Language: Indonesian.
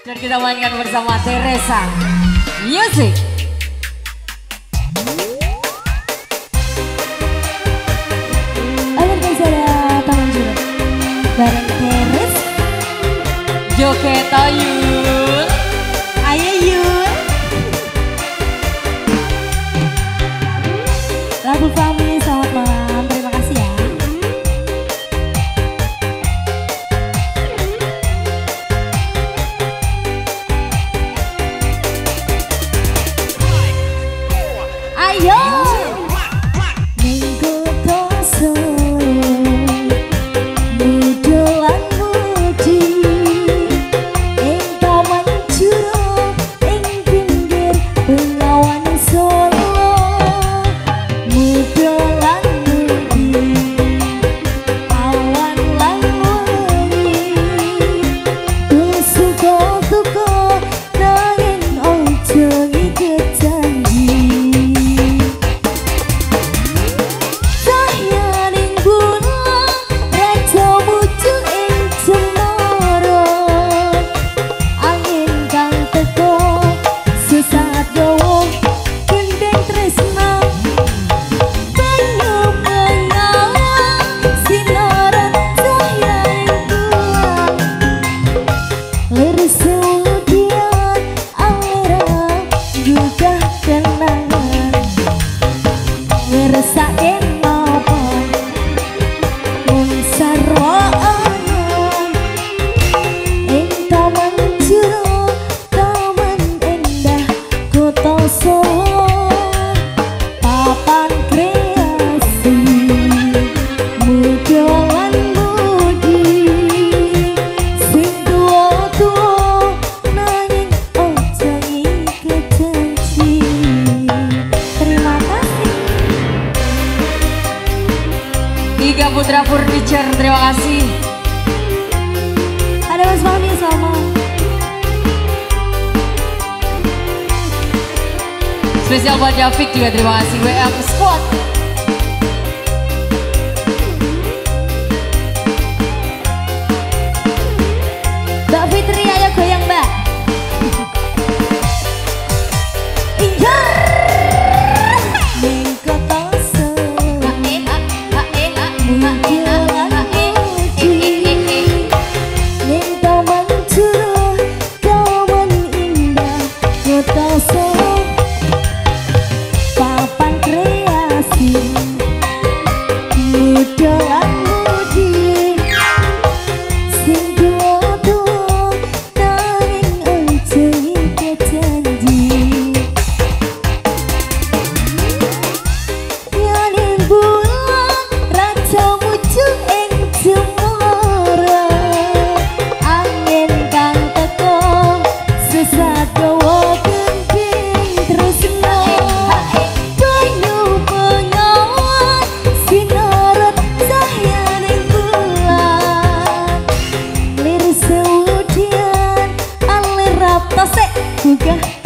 Dan kita mainkan bersama Teresa Music. Joget Ayun, ayo Yun. Lagu kami selamat malam, terima kasih ya. Ayo. Minggu kosong. Ultra Furniture, terima kasih. Ada Mas Fahmi, sama spesial buat David juga, terima kasih. WM Squad. Mbak Fitri, ayo goyang Mbak. Gugah